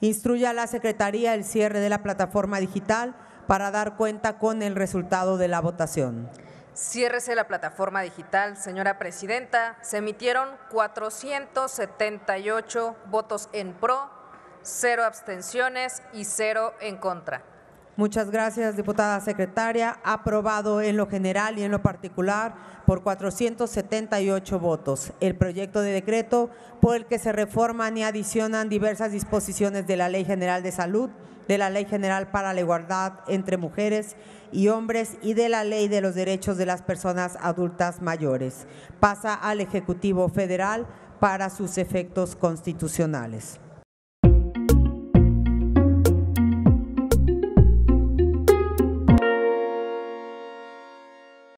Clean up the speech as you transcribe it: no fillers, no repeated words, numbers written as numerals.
Instruye a la Secretaría el cierre de la plataforma digital para dar cuenta con el resultado de la votación. Ciérrese la plataforma digital, señora presidenta. Se emitieron 478 votos en pro, 0 abstenciones y 0 en contra. Muchas gracias, diputada secretaria. Aprobado en lo general y en lo particular por 478 votos el proyecto de decreto por el que se reforman y adicionan diversas disposiciones de la Ley General de Salud, de la Ley General para la Igualdad entre Mujeres y Hombres y de la Ley de los Derechos de las Personas Adultas Mayores. Pasa al Ejecutivo Federal para sus efectos constitucionales.